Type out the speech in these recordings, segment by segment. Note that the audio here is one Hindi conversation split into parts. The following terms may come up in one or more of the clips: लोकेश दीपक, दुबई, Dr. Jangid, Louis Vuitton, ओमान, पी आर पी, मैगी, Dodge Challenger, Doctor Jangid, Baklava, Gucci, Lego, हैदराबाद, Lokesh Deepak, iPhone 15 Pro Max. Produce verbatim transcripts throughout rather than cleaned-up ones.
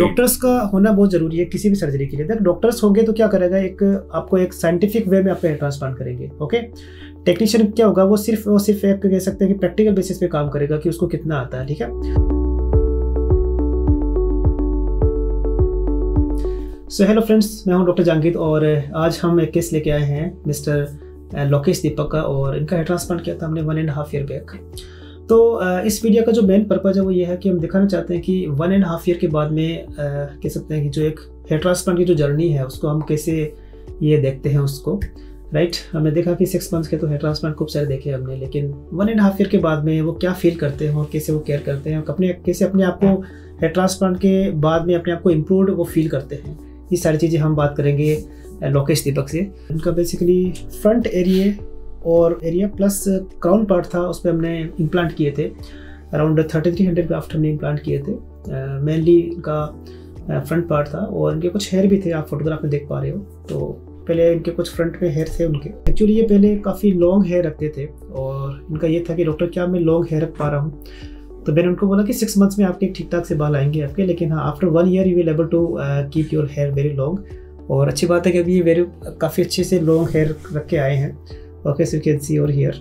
डॉक्टर्स का होना बहुत जरूरी है किसी भी सर्जरी के लिए। अगर डॉक्टर्स होंगे तो क्या करेगा, एक आपको एक साइंटिफिक वे में आपका हेयर ट्रांसप्लांट करेंगे। ओके, टेक्नीशियन क्या होगा, वो सिर्फ वो सिर्फ एक कह सकते हैं कि प्रैक्टिकल बेसिस पे काम करेगा कि उसको कितना आता है। ठीक है, सो हेलो फ्रेंड्स, मैं हूं डॉक्टर जांगिद और आज हम एक केस लेके आए हैं मिस्टर लोकेश दीपक का, और इनका हेयर ट्रांसप्लांट किया था हमने one and half year back. तो इस वीडियो का जो मेन पर्पज़ है वो ये है कि हम दिखाना चाहते हैं कि वन एंड हाफ ईयर के बाद में कह सकते हैं कि जो एक हेयर ट्रांसप्लांट की जो जर्नी है उसको हम कैसे ये देखते हैं उसको, राइट। हमने देखा कि सिक्स मंथ्स के तो हेयर ट्रांसप्लांट खूब सारे देखे हमने, लेकिन वन एंड हाफ ईयर के बाद में वो क्या फील करते हैं और कैसे वो केयर करते हैं, अपने कैसे अपने आप को हेयर ट्रांसप्लांट के बाद में अपने आप को इम्प्रूव्ड वो फील करते हैं, ये सारी चीज़ें हम बात करेंगे लोकेश दीपक से। उनका बेसिकली फ्रंट एरिया और एरिया प्लस क्राउन पार्ट था, उस पर हमने इम्प्लांट किए थे। Around thirty three hundred graft हमने इम्प्लांट किए थे, मेनली इनका फ्रंट पार्ट था और इनके कुछ हेयर भी थे, आप फोटोग्राफ में देख पा रहे हो। तो पहले इनके कुछ फ्रंट में हेयर थे उनके, एक्चुअली ये पहले काफ़ी लॉन्ग हेयर रखते थे और इनका ये था कि डॉक्टर क्या मैं लॉन्ग हेयर रख पा रहा हूँ, तो मैंने उनको बोला कि सिक्स मंथ्स में आपके ठीक ठाक से बाल आएंगे आपके, लेकिन हाँ after one year you will able to keep your hair very long. और अच्छी बात है कि अभी ये वेरी काफ़ी अच्छे से लॉन्ग हेयर रख के आए हैं। Okay, so you can see your hair.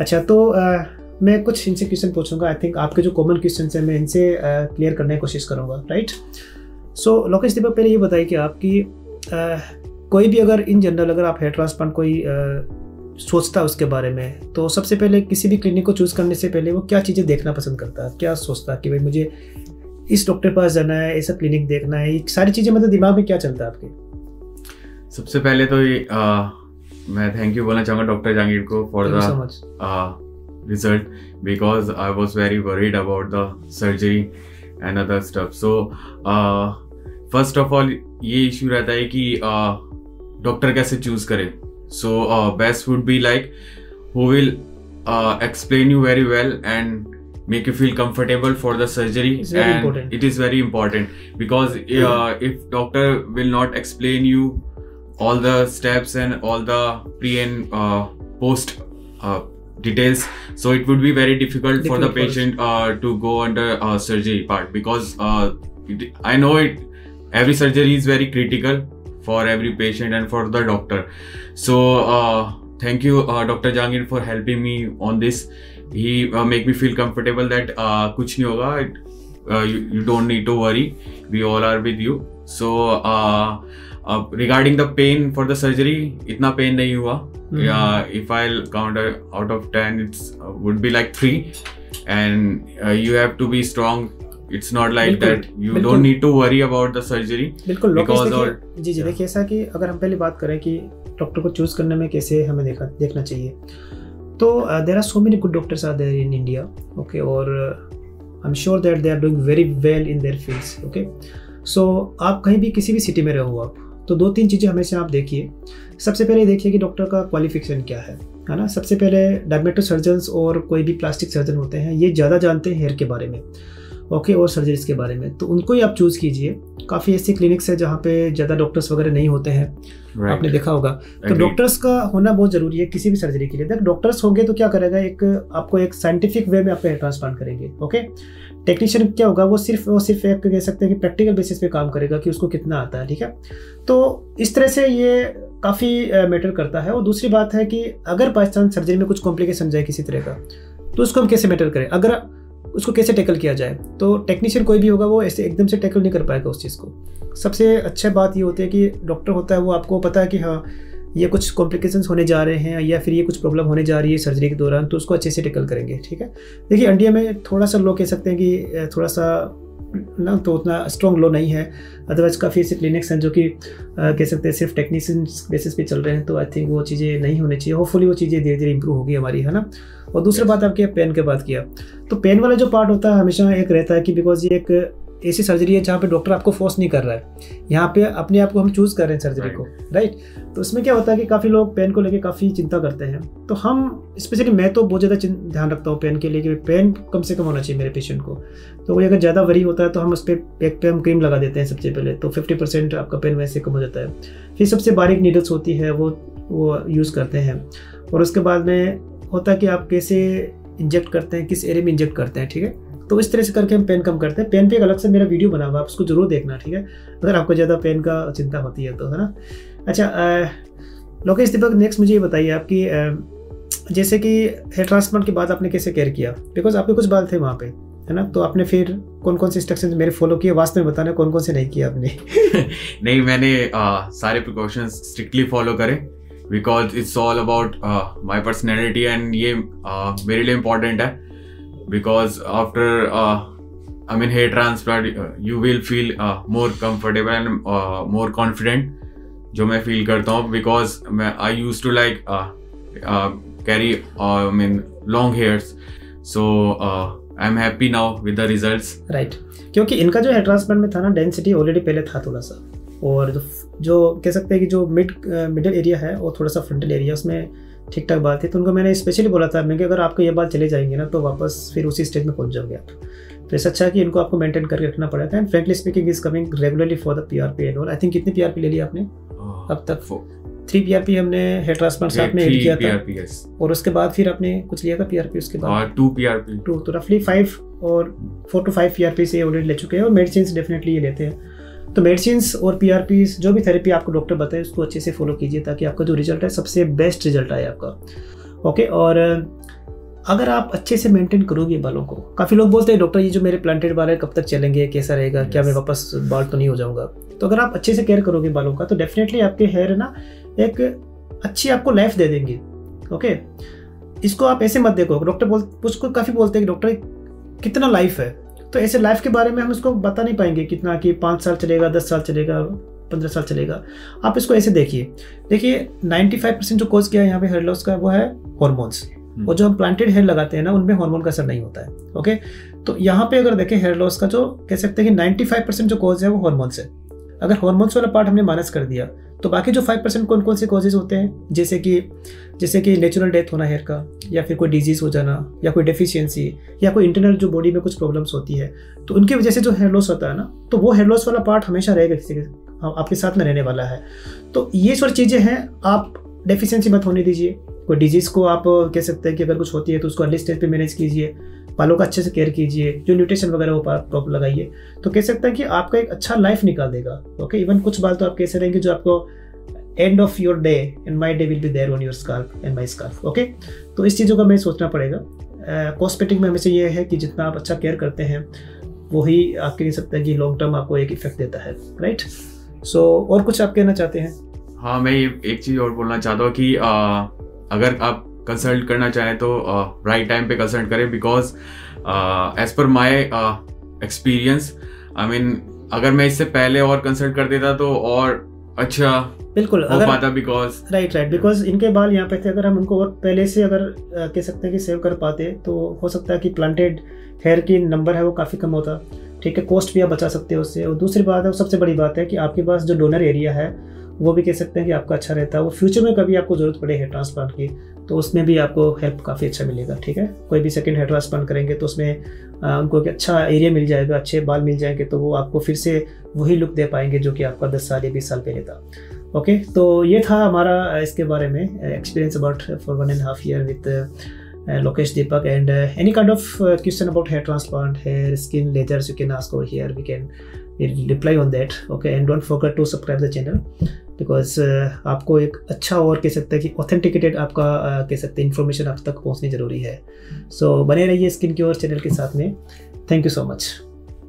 अच्छा, तो आ, मैं कुछ इनसे क्वेश्चन पूछूंगा, आई थिंक आपके जो कॉमन क्वेश्चन हैं मैं इनसे क्लियर करने की कोशिश करूंगा, राइट। सो लोकेश दीपक, पहले ये बताइए कि आपकी आ, कोई भी अगर इन जनरल अगर आप हेयर ट्रांसप्लांट कोई आ, सोचता है उसके बारे में, तो सबसे पहले किसी भी क्लिनिक को चूज़ करने से पहले वो क्या चीज़ें देखना पसंद करता है, क्या सोचता है कि भाई मुझे इस डॉक्टर के पास जाना है, ऐसा क्लिनिक देखना है, ये सारी चीज़ें मतलब दिमाग में क्या चलता है आपके? सबसे पहले तो ये मैं थैंक यू बोलना चाहूँगा डॉक्टर जांगीर को for the result, because I was very worried about the surgery and other stuff. So first of all ये इशू रहता है कि डॉक्टर uh, कैसे चूज करे। So best would be like who will explain you very well and make you feel comfortable for the surgery. It's very and important. It is very important because uh, yeah. if doctor will not explain you all the steps and all the pre and uh, post uh, details, so it would be very difficult, difficult for the patient uh, to go under uh, surgery part, because uh, it, I know it every surgery is very critical for every patient and for the doctor. So uh, thank you uh, Doctor Jangid for helping me on this. He uh, make me feel comfortable that uh, kuch nahi hoga, it, uh, you, you don't need to worry, we all are with you. So uh, Uh, regarding the pain for the surgery, itna pain nahi hua. Mm-hmm. Yeah, if I'll count out of ten, it's uh, would be like three. And uh, you have to be strong. It's not like that. You Bilkul. don't need to worry about the surgery. बिल्कुल लोकेश देखिए, जी जी देखिए ऐसा कि अगर हम पहले बात करें कि डॉक्टर को चूज करने में कैसे हमें देखा देखना चाहिए, तो there are so many good doctors are there in India, okay, और I am sure that they are doing very well in their fields, okay. सो आप कहीं भी किसी भी सिटी में रहो आप, तो दो तीन चीज़ें हमेशा आप देखिए। सबसे पहले देखिए कि डॉक्टर का क्वालिफिकेशन क्या है, है ना। सबसे पहले डर्मेटो सर्जन्स और कोई भी प्लास्टिक सर्जन होते हैं, ये ज़्यादा जानते हैं हेयर के बारे में, ओके, और सर्जरीज के बारे में, तो उनको ही आप चूज़ कीजिए। काफ़ी ऐसी क्लिनिक्स है जहाँ पे ज़्यादा डॉक्टर्स वगैरह नहीं होते हैं, right. आपने देखा होगा। तो डॉक्टर्स का होना बहुत ज़रूरी है किसी भी सर्जरी के लिए। अगर डॉक्टर्स होंगे तो क्या करेगा, एक आपको एक साइंटिफिक वे में आपका हेयर ट्रांसप्लांट करेंगे, ओके। टेक्नीशियन क्या होगा, वो सिर्फ वो सिर्फ एक कह सकते हैं कि प्रैक्टिकल बेसिस पे काम करेगा कि उसको कितना आता है, ठीक है। तो इस तरह से ये काफ़ी मैटर करता है। और दूसरी बात है कि अगर बाई चांस सर्जरी में कुछ कॉम्प्लिकेशन जाए किसी तरह का, तो उसको हम कैसे मैटर करें, अगर उसको कैसे टैकल किया जाए। तो टेक्नीशियन कोई भी होगा वो ऐसे एकदम से टैकल नहीं कर पाएगा उस चीज़ को। सबसे अच्छा बात ये होती है कि डॉक्टर होता है वो आपको पता है कि हाँ ये कुछ कॉम्प्लिकेशंस होने जा रहे हैं या फिर ये कुछ प्रॉब्लम होने जा रही है सर्जरी के दौरान, तो उसको अच्छे से टैकल करेंगे, ठीक है। देखिए इंडिया में थोड़ा सा लो कह सकते हैं कि थोड़ा सा ना, तो उतना स्ट्रॉन्ग लो नहीं है, अदरवाइज काफ़ी ऐसे क्लिनिक्स हैं जो कि कह सकते हैं सिर्फ टेक्नीशियन बेसिस पे चल रहे हैं, तो आई थिंक वो चीज़ें नहीं होनी चाहिए। होपफुली वो चीज़ें धीरे धीरे इंप्रूव होगी हमारी, है ना। और दूसरी बात आपके पेन के बात किया, तो पेन वाला जो पार्ट होता है हमेशा एक रहता है कि बिकॉज ये एक ऐसी सर्जरी है जहाँ पे डॉक्टर आपको फोर्स नहीं कर रहा है, यहाँ पे अपने आप को हम चूज़ कर रहे हैं सर्जरी को, राइट। तो उसमें क्या होता है कि काफ़ी लोग पेन को लेके काफ़ी चिंता करते हैं, तो हम स्पेशली मैं तो बहुत ज़्यादा ध्यान रखता हूँ पेन के लिए कि पेन कम से कम होना चाहिए मेरे पेशेंट को। तो कोई अगर ज़्यादा वरी होता है तो हम उस पर एक पे हम क्रीम लगा देते हैं सबसे पहले, तो फिफ्टी परसेंट आपका पेन वैसे कम हो जाता है। फिर सबसे बारीक नीडल्स होती है वो वो यूज़ करते हैं, और उसके बाद में होता है कि आप कैसे इंजेक्ट करते हैं, किस एरिया में इंजेक्ट करते हैं, ठीक है। तो इस तरह से करके हम पेन कम करते हैं। पेन पे एक अलग से मेरा वीडियो बना हुआ है, आप उसको जरूर देखना, ठीक है, अगर आपको ज़्यादा पेन का चिंता होती है तो, है ना। अच्छा लोकेश दीपक, नेक्स्ट मुझे ये बताइए आपकी, जैसे कि हेयर ट्रांसप्लांट के बाद आपने कैसे केयर किया, बिकॉज आपके कुछ बाल थे वहाँ पे, है ना, तो आपने फिर कौन कौन से इंस्ट्रक्शंस मेरे फॉलो किए, वास्तव में बताना कौन कौन से नहीं किए आपने। नहीं, मैंने uh, सारे प्रिकॉशंस स्ट्रिक्टली फॉलो करे, because it's all about my personality and ये uh, मेरे लिए इम्पॉर्टेंट है, because after I mean hair transplant you will feel more comfortable and more confident, जो मैं फील करता हूँ, बिकॉज मैं I use to like carry I mean long hairs, so I am happy now with the results, right. क्योंकि इनका जो हेयर ट्रांसप्लांट में था ना, डेंसिटी ऑलरेडी पहले था थोड़ा सा, और जो जो कह सकते हैं कि जो मिड मिडल एरिया है और थोड़ा सा फ्रंटल एरिया, उसमें ठीक ठाक बाल थी, तो उनको मैंने स्पेशली बोला था मैं कि अगर आपको ये बाल चले जाएंगे ना तो वापस फिर उसी स्टेज में पहुंच जाओगे आप, तो ऐसा अच्छा है कि इनको आपको मेंटेन करके रखना पड़ा था। And frankly speaking is coming regularly for the पी आर पी and all. I think कितनी पी आर पी ले लिया आपने अब तक? थ्री पी आर पी हमने हेयर ट्रांसप्लांट साथ में एड किया था, और उसके बाद फिर आपने कुछ लिया था पी आर पी, उसके बाद two पी आर पी two, तो रफली फाइव और four two five पी आर पी से ऑलरेडी ले चुके हैं, और मेडिसिन डेफिनेटली ये लेते हैं। तो मेडिसिन्स और पी आर पी, जो भी थेरेपी आपको डॉक्टर बताए उसको अच्छे से फॉलो कीजिए, ताकि आपका जो रिजल्ट है सबसे बेस्ट रिजल्ट आए आपका, ओके। और अगर आप अच्छे से मेंटेन करोगे बालों को, काफ़ी लोग बोलते हैं डॉक्टर ये जो मेरे प्लांटेड बाल है कब तक चलेंगे, कैसा रहेगा, yes. क्या मैं वापस बाल तो नहीं हो जाऊंगा? तो अगर आप अच्छे से केयर करोगे बालों का तो डेफिनेटली आपके हेयर ना एक अच्छी आपको लाइफ दे देंगे, ओके। इसको आप ऐसे मत देखो, डॉक्टर बोल उसको काफ़ी बोलते हैं कि डॉक्टर कितना लाइफ है, तो ऐसे लाइफ के बारे में हम उसको बता नहीं पाएंगे कितना कि पाँच साल चलेगा, दस साल चलेगा, पंद्रह साल चलेगा। आप इसको ऐसे देखिए, देखिए पचानवे परसेंट जो कोज किया है यहाँ पे हेयर लॉस का वो है हॉर्मोन्स, और जो हम प्लांटेड हेयर लगाते हैं ना उनमें हार्मोन का असर नहीं होता है, ओके। तो यहाँ पे अगर देखें हेयर लॉस का जो कह सकते हैं कि नाइन्टी फाइव परसेंट जो कोज है वो हार्मोन्स है। अगर हार्मोन्स वाला पार्ट हमने माइनस कर दिया तो बाकी जो फाइव परसेंट कौन कौन से कॉजेज होते हैं, जैसे कि जैसे कि नेचुरल डेथ होना हेयर का, या फिर कोई डिजीज़ हो जाना, या कोई डेफिशिएंसी, या कोई इंटरनल जो बॉडी में कुछ प्रॉब्लम्स होती है, तो उनकी वजह से जो हेयर लॉस होता है ना, तो वो हेयर लॉस वाला पार्ट हमेशा रहेगा, किसी आपके साथ में रहने वाला है। तो ये सारी चीज़ें हैं, आप डेफिशिएंसी मत होने दीजिए, कोई डिजीज़ को आप कह सकते हैं कि अगर कुछ होती है तो उसको अर्ली स्टेज पर मैनेज कीजिए, बालों का अच्छे से केयर कीजिए, जो न्यूट्रिशन वगैरह वो प्रॉपर लगाइए, तो कह सकता है कि आपका एक अच्छा लाइफ निकाल देगा, ओके। इवन कुछ बाल तो आप कैसे रहेंगे जो आपको end of your day and my day will be there on your scarf and my scarf, okay. तो इस चीज़ों का मैं सोचना पड़ेगा। कॉस्मेटिक में हमेशा ये है कि जितना आप अच्छा केयर करते हैं वही आपके लिए सकता है कि लॉन्ग टर्म आपको एक इफेक्ट देता है, राइट। सो so, और कुछ आप कहना चाहते हैं? हाँ, मैं एक चीज़ और बोलना चाहता हूँ कि आ, अगर आप कंसल्ट करना चाहें तो राइट टाइम पे कंसल्ट करें, because as per my experience I mean अगर मैं इससे पहले और कंसल्ट कर देता तो और अच्छा बिल्कुल हो पाता, बिकॉज राइट राइट बिकॉज इनके बाल यहाँ पे थे, अगर हम उनको और पहले से अगर uh, कह सकते हैं कि सेव कर पाते तो हो सकता है कि प्लांटेड हेयर की नंबर है वो काफ़ी कम होता, ठीक है, कॉस्ट भी आप बचा सकते हो उससे। और दूसरी बात है, सबसे बड़ी बात है कि आपके पास जो डोनर एरिया है वो भी कह सकते हैं कि आपका अच्छा रहता है, वो फ्यूचर में कभी आपको ज़रूरत पड़े हेयर ट्रांसप्लांट की तो उसमें भी आपको हेल्प काफ़ी अच्छा मिलेगा, ठीक है। कोई भी सेकंड हेयर ट्रांसप्लांट करेंगे तो उसमें आ, उनको एक अच्छा एरिया मिल जाएगा, अच्छे बाल मिल जाएंगे, तो वो आपको फिर से वही लुक दे पाएंगे जो कि आपका दस साल या बीस साल पहले था, ओके। तो ये था हमारा इसके बारे में experience about for one and half year with लोकेश दीपक, and any kind of question about hair transplant, hair, skin, leathers, you can ask over here, we can reply on that, okay. And don't forget to subscribe the channel, because uh, आपको एक अच्छा और कह सकते हैं कि ऑथेंटिकेटेड आपका uh, कह सकते हैं इन्फॉर्मेशन आप तक पहुंचनी जरूरी है। सो so, बने रहिए स्किन की और चैनल के साथ में। Thank you so much.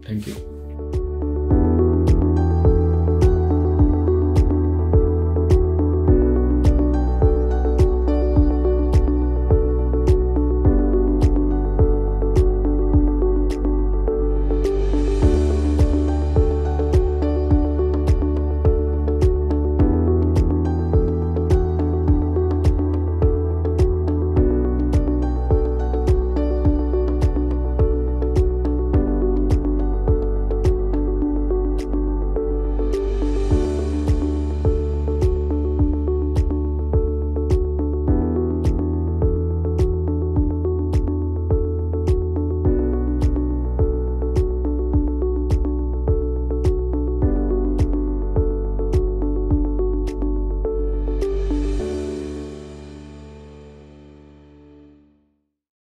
Thank you.